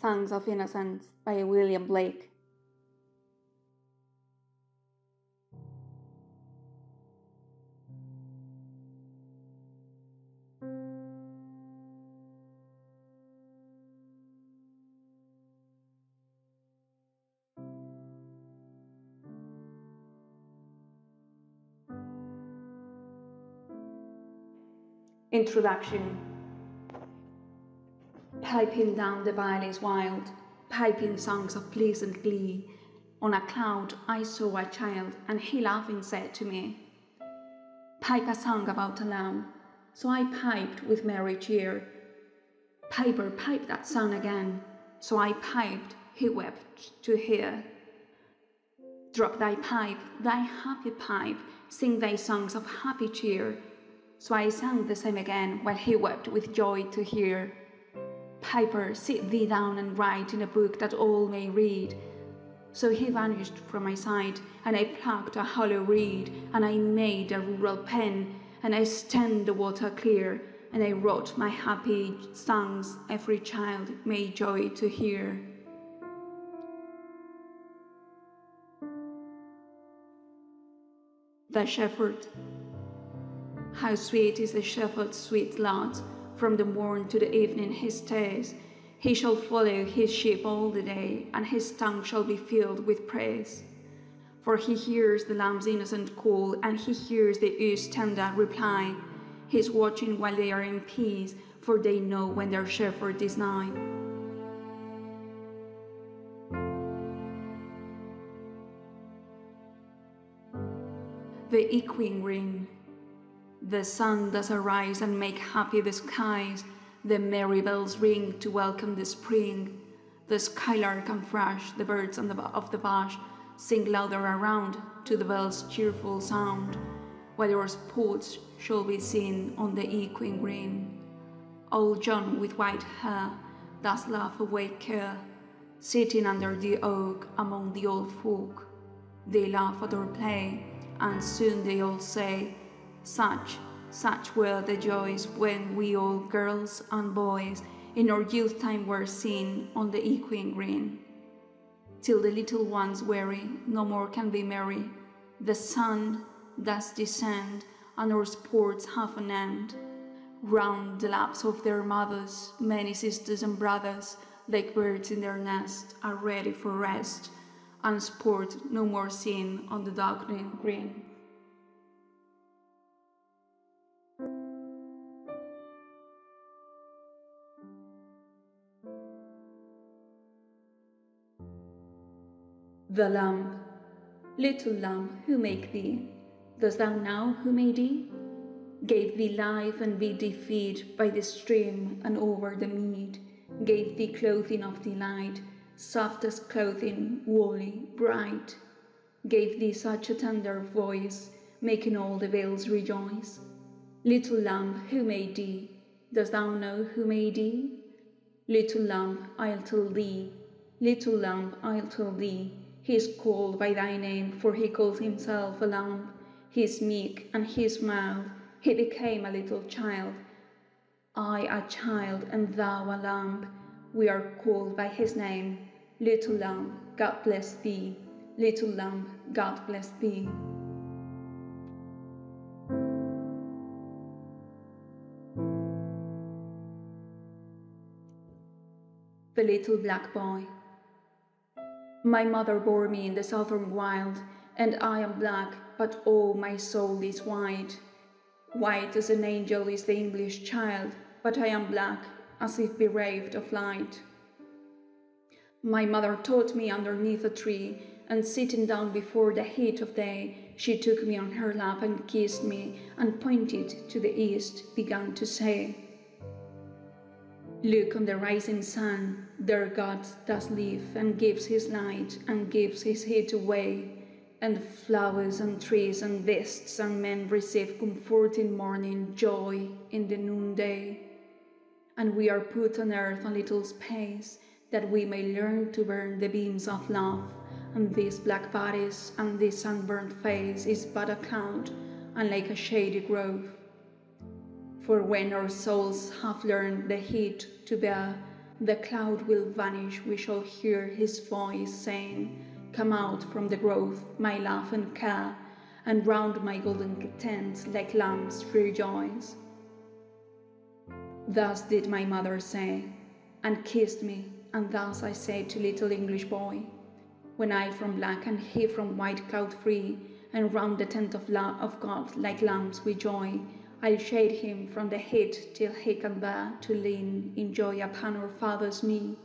Songs of Innocence by William Blake. Introduction. Piping down the valleys wild, piping songs of pleasant glee, on a cloud I saw a child, and he laughing said to me, "Pipe a song about a lamb." So I piped with merry cheer. "Piper, pipe that song again." So I piped, he wept to hear. "Drop thy pipe, thy happy pipe, sing thy songs of happy cheer." So I sang the same again, while he wept with joy to hear. "Piper, sit thee down and write in a book that all may read." So he vanished from my sight, and I plucked a hollow reed, and I made a rural pen, and I stemmed the water clear, and I wrote my happy songs every child may joy to hear. The Shepherd. How sweet is the shepherd's sweet lot! From the morn to the evening he stays. He shall follow his sheep all the day, and his tongue shall be filled with praise. For he hears the lamb's innocent call, and he hears the ewe's tender reply. He is watching while they are in peace, for they know when their shepherd is nigh. The Echoing Ring. The sun does arise and make happy the skies. The merry bells ring to welcome the spring. The skylark and thrush, the birds of the bush, sing louder around to the bell's cheerful sound, while your sports shall be seen on the echoing green. Old John with white hair does laugh away care, sitting under the oak among the old folk. They laugh at our play, and soon they all say, Such were the joys when we all, girls and boys, in our youth time were seen on the echoing green. Till the little ones weary, no more can be merry, the sun does descend, and our sports have an end. Round the laps of their mothers, many sisters and brothers, like birds in their nest, are ready for rest, and sport no more seen on the darkening green. The Lamb. Little lamb, who make thee? Dost thou know who made thee? Gave thee life and bid thee feed by the stream and over the mead. Gave thee clothing of delight, soft as clothing, woolly, bright. Gave thee such a tender voice, making all the vales rejoice. Little lamb, who made thee? Dost thou know who made thee? Little lamb, I'll tell thee. Little lamb, I'll tell thee. He is called by thy name, for he calls himself a lamb. He is meek and he is mild. He became a little child. I a child and thou a lamb. We are called by his name. Little lamb, God bless thee. Little lamb, God bless thee. The Little Black Boy. My mother bore me in the southern wild, and I am black, but oh, my soul is white. White as an angel is the English child, but I am black, as if bereft of light. My mother taught me underneath a tree, and sitting down before the heat of day, she took me on her lap and kissed me, and pointed to the east, began to say, "Look on the rising sun, there God does live, and gives his light, and gives his heat away, and flowers and trees and beasts and men receive comforting morning joy in the noonday. And we are put on earth a little space, that we may learn to burn the beams of love, and these black bodies and this sunburnt face is but a cloud, and like a shady grove. For when our souls have learned the heat to bear, The cloud will vanish, we shall hear his voice saying, "Come out from the grove, my love and care, and round my golden tent like lambs rejoice." Thus did my mother say, and kissed me, and thus I said to little English boy, when I from black and he from white cloud free, and round the tent of God like lambs with joy, I'll shade him from the heat till he can bear to lean in joy upon our father's knee.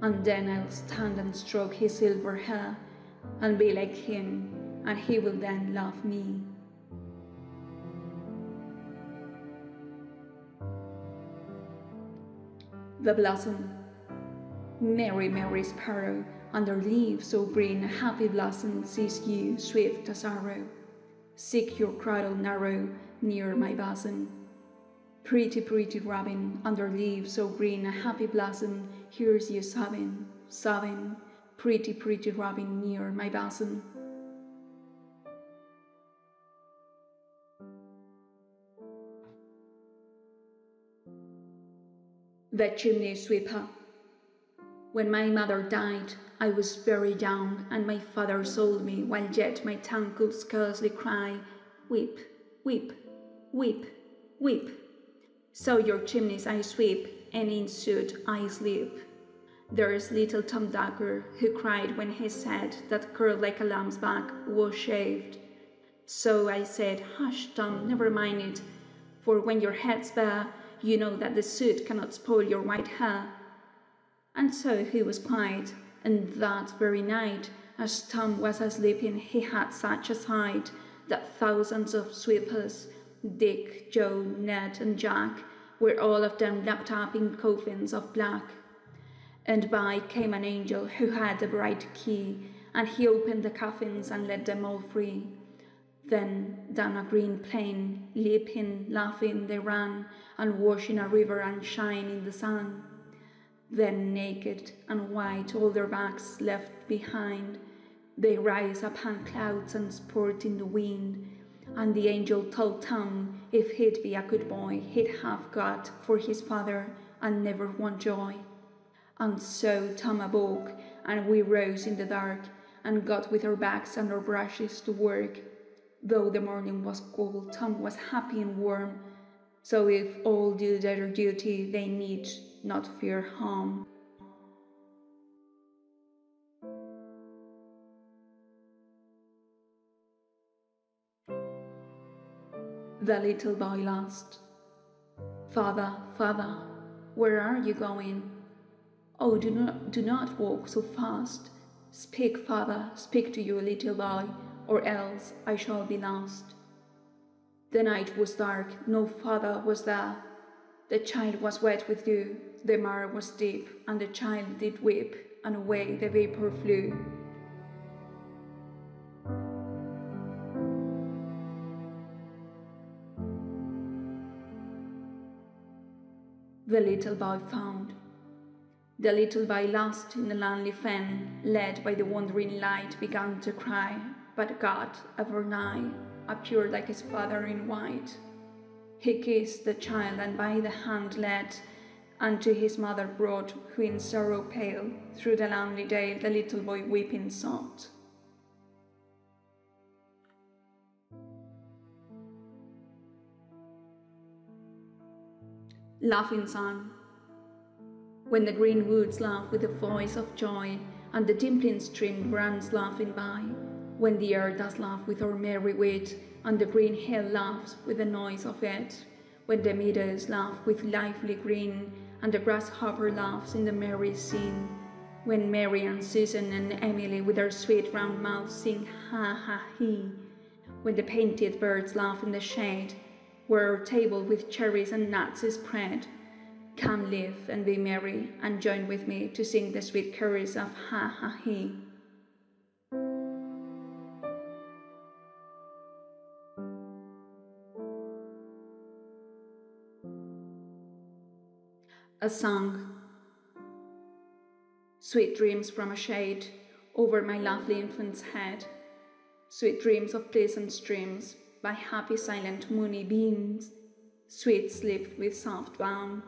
And then I'll stand and stroke his silver hair, and be like him, and he will then love me. The blossom. Merry, merry sparrow, under leaves so green, a happy blossom sees you, swift as arrow. Seek your cradle narrow, near my bosom. Pretty, pretty robin, under leaves so green, a happy blossom hears you sobbing, sobbing. Pretty, pretty robin, near my bosom. The chimney sweeper. When my mother died, I was very down, and my father sold me, while yet my tongue could scarcely cry, "Weep, weep, weep, weep. So your chimneys I sweep, and in soot I sleep." There's little Tom Dagger, who cried when his head, that curled like a lamb's back, was shaved. So I said, "Hush, Tom, never mind it, for when your head's bare, you know that the soot cannot spoil your white hair." And so he was quiet, and that very night, as Tom was a-sleeping, he had such a sight, that thousands of sweepers, Dick, Joe, Ned, and Jack, were all of them wrapped up in coffins of black. And by came an angel who had a bright key, and he opened the coffins and let them all free. Then down a green plain, leaping, laughing, they ran, and washing a river and shine in the sun. Then naked and white, all their backs left behind, they rise upon clouds and sport in the wind. And the angel told Tom, if he'd be a good boy, he'd have God for his father and never want joy. And so Tom awoke, and we rose in the dark, and got with our bags and our brushes to work. Though the morning was cold, Tom was happy and warm, so if all do their duty, they need not fear harm. The little boy lost. "Father, father, where are you going?" "Oh, do not walk so fast. Speak, father, speak to your little boy, or else I shall be lost." The night was dark, no father was there. The child was wet with dew, the mire was deep, and the child did weep, and away the vapour flew. The little boy found. The little boy lost in a lonely fen, led by the wandering light, began to cry, but God, ever nigh, appeared like his father in white. He kissed the child, and by the hand led, and to his mother brought, who in sorrow pale, through the lonely dale the little boy weeping sought. Laughing Son. When the green woods laugh with the voice of joy, and the dimpling stream runs laughing by, when the air does laugh with our merry wit, and the green hill laughs with the noise of it, when the meadows laugh with lively green, and the grasshopper laughs in the merry scene, when Mary and Susan and Emily with their sweet round mouths sing ha ha he, when the painted birds laugh in the shade, where our table with cherries and nuts is spread. Come, live and be merry, and join with me to sing the sweet chorus of ha ha he. A song. Sweet dreams from a shade over my lovely infant's head, sweet dreams of pleasant streams by happy silent moony beams, sweet sleep with soft balm,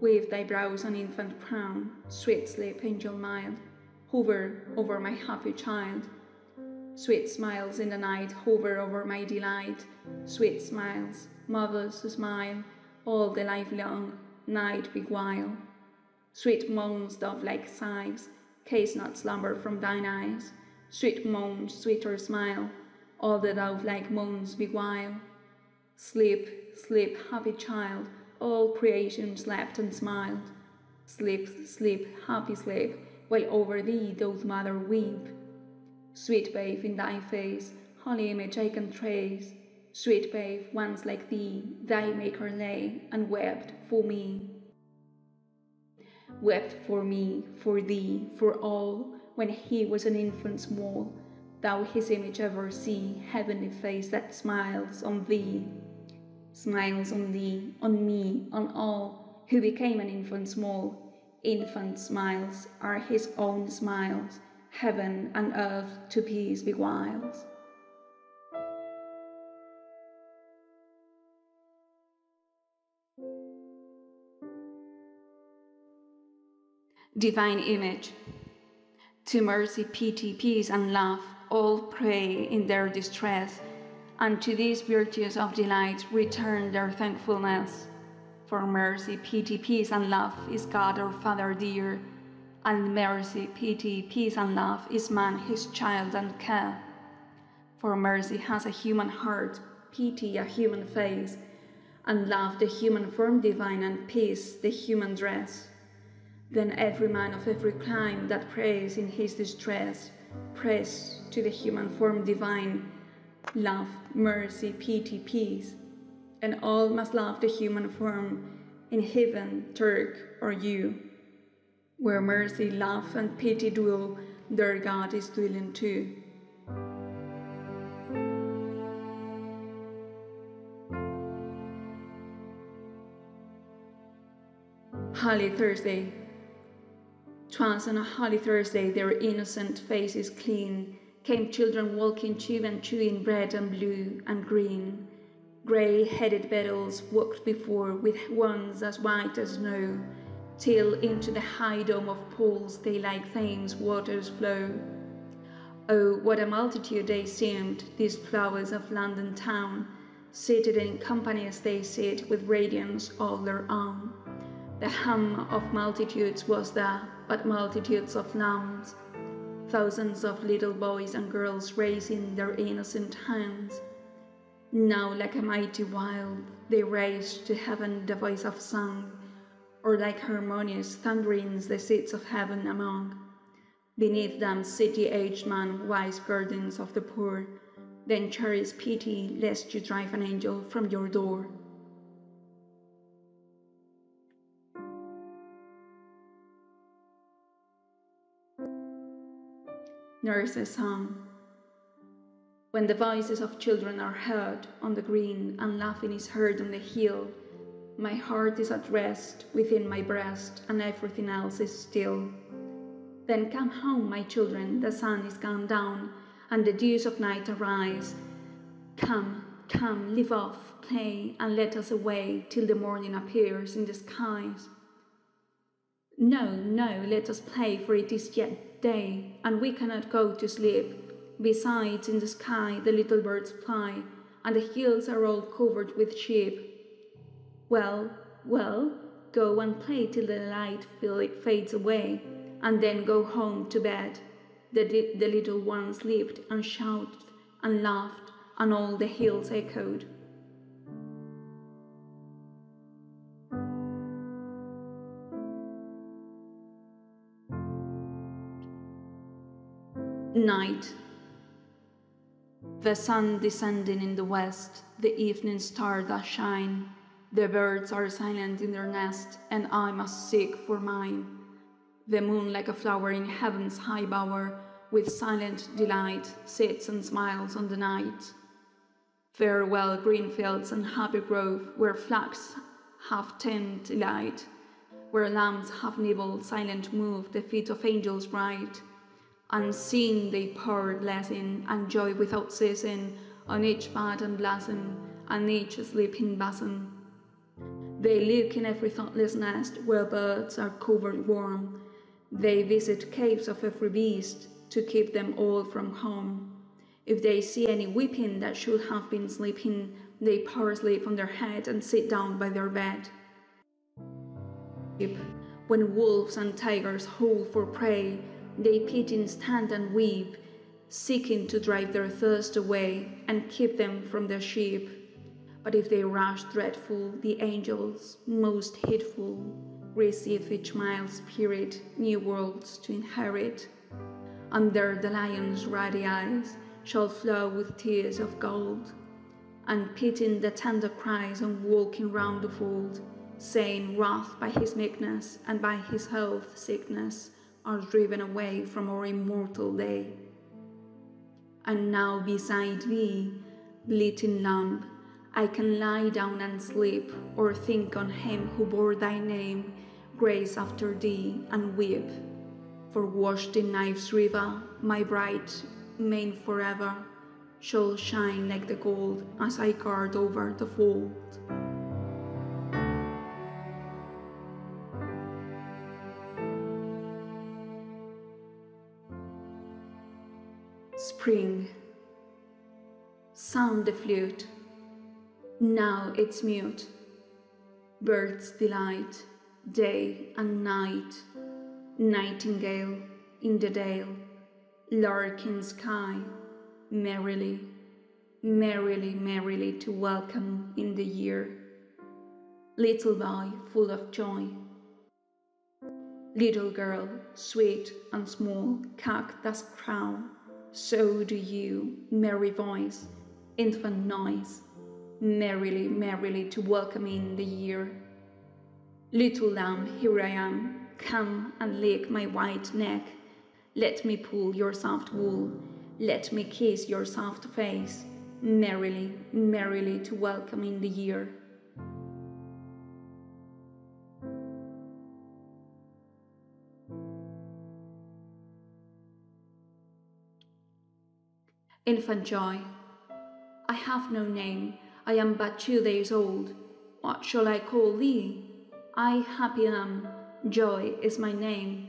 Wave thy brows on infant crown, sweet sleep, angel mild, hover over my happy child. Sweet smiles in the night, hover over my delight. Sweet smiles, mothers smile, all the livelong night beguile. Sweet moans, dove-like sighs, cast not slumber from thine eyes. Sweet moans, sweeter smile, all the dove-like moans beguile. Sleep, sleep, happy child, all creation slept and smiled. Sleep, sleep, happy sleep, while over thee doth mother weep. Sweet babe, in thy face, holy image I can trace. Sweet babe, once like thee, thy maker lay, and wept for me. Wept for me, for thee, for all, when he was an infant small. Thou his image ever see, heavenly face that smiles on thee. Smiles on thee, on me, on all, who became an infant small. Infant smiles are his own smiles, heaven and earth to peace beguiles. Divine image, to mercy, pity, peace, and love, all pray in their distress, and to these virtues of delight return their thankfulness. For mercy, pity, peace, and love is God our Father dear, and mercy, pity, peace, and love is man, his child, and care. For mercy has a human heart, pity a human face, and love the human form divine, and peace the human dress. Then every man of every clime that prays in his distress, prays to the human form divine, love, mercy, pity, peace, and all must love the human form in heaven, Turk, or you. Where mercy, love, and pity dwell, their God is dwelling too. Holy Thursday. 'Twas on a Holy Thursday, their innocent faces clean, came children walking chew and chewing red and blue and green. Grey-headed beetles walked before with wands as white as snow, till into the high dome of pools they like Thames waters flow. Oh, what a multitude they seemed, these flowers of London town, seated in company as they sit with radiance all their own. The hum of multitudes was there, but multitudes of lambs, thousands of little boys and girls raising their innocent hands. Now like a mighty wild, they raised to heaven the voice of song, or like harmonious thunderings the seeds of heaven among. Beneath them city-aged man, wise guardians of the poor, then cherish pity, lest you drive an angel from your door. Nurse's song. When the voices of children are heard on the green, and laughing is heard on the hill, my heart is at rest within my breast, and everything else is still. Then come home, my children, the sun is gone down, and the dews of night arise. Come, come, leave off, play, and let us away till the morning appears in the skies. No, no, let us play, for it is yet day, and we cannot go to sleep. Besides, in the sky the little birds fly, and the hills are all covered with sheep. Well, well, go and play till the light fades away, and then go home to bed. The little ones leaped and shouted and laughed, and all the hills echoed. Night. The sun descending in the west, the evening star doth shine. The birds are silent in their nest, and I must seek for mine. The moon, like a flower in heaven's high bower, with silent delight sits and smiles on the night. Farewell green fields and happy grove, where flax have tamed light, where lambs have nibbled, silent move the feet of angels bright. Unseen they pour blessing and joy without ceasing on each bud and blossom, and each sleeping bosom. They look in every thoughtless nest where birds are covered warm. They visit caves of every beast to keep them all from harm. If they see any weeping that should have been sleeping, they pour sleep on their head and sit down by their bed. When wolves and tigers howl for prey, they pity and stand and weep, seeking to drive their thirst away and keep them from their sheep. But if they rush dreadful, the angels, most heedful, receive each mild spirit new worlds to inherit. Under the lion's ruddy eyes shall flow with tears of gold, and pitying the tender cries on walking round the fold, saying wrath by his meekness and by his health sickness are driven away from our immortal day. And now beside thee, bleating lamb, I can lie down and sleep, or think on him who bore thy name, grace after thee, and weep. For washed in life's river, my bright mane forever shall shine like the gold as I guard over the fold. Spring. Sound the flute. Now it's mute. Birds delight, day and night. Nightingale in the dale, lark in sky, merrily, merrily, merrily to welcome in the year. Little boy full of joy. Little girl, sweet and small, cactus crown. So do you, merry voice, infant noise. Merrily, merrily to welcome in the year. Little lamb, here I am, come and lick my white neck. Let me pull your soft wool, let me kiss your soft face. Merrily, merrily to welcome in the year. Infant joy. I have no name, I am but 2 days old. What shall I call thee? I happy am, joy is my name.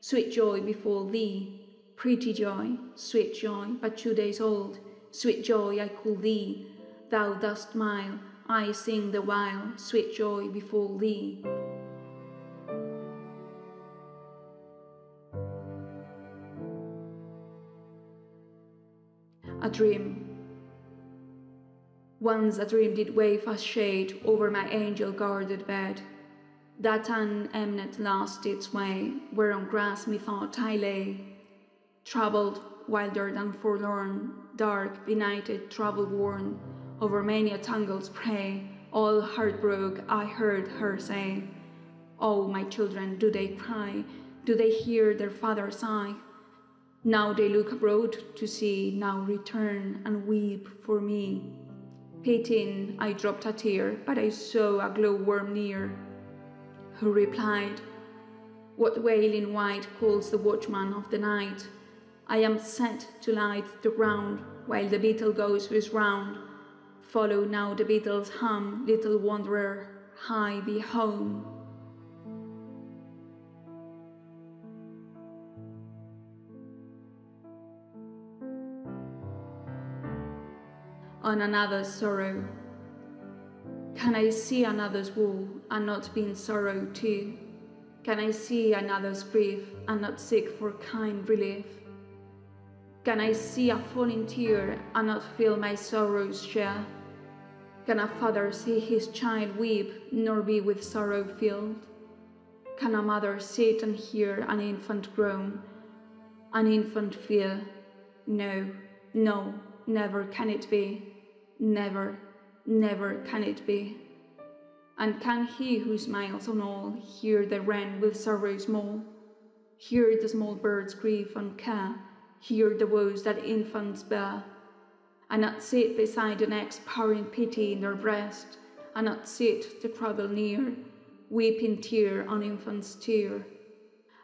Sweet joy befall thee, pretty joy, sweet joy, but 2 days old. Sweet joy I call thee, thou dost smile, I sing the while, sweet joy befall thee. A dream. Once a dream did wave a shade over my angel-guarded bed, that an eminent lost its way, where on grass methought I lay, troubled, wildered and forlorn, dark, benighted, travel-worn, over many a tangled prey, all heartbroke I heard her say, "Oh, my children, do they cry? Do they hear their father sigh? Now they look abroad to see, now return and weep for me." Pitying, I dropped a tear, but I saw a glowworm near, who replied, "What wailing wight calls the watchman of the night? I am set to light the ground, while the beetle goes his round. Follow now the beetle's hum, little wanderer, hie thee home." On another's sorrow. Can I see another's woe and not be in sorrow too? Can I see another's grief and not seek for kind relief? Can I see a falling tear and not feel my sorrow's share? Can a father see his child weep nor be with sorrow filled? Can a mother sit and hear an infant groan, an infant fear? No, no, never can it be. Never, never can it be. And can he who smiles on all hear the wren with sorrow small, hear the small bird's grief and care, hear the woes that infants bear, and not sit beside the next pouring pity in their breast, and not sit to travel near, weeping tear on infant's tear,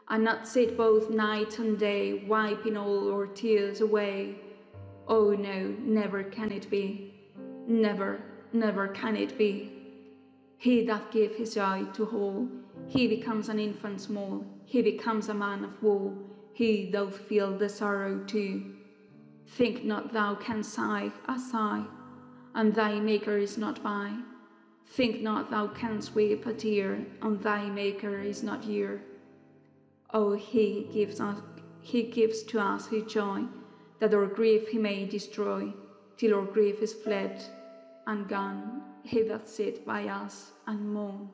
and not sit both night and day wiping all our tears away. Oh no, never can it be. Never, never can it be. He that gave his eye to all, he becomes an infant small, he becomes a man of war, he doth feel the sorrow too. Think not thou canst sigh a sigh, and thy Maker is not by. Think not thou canst weep a tear, and thy Maker is not here. Oh, he gives to us his joy, that our grief he may destroy, till our grief is fled and gone. He that sit by us and mourn.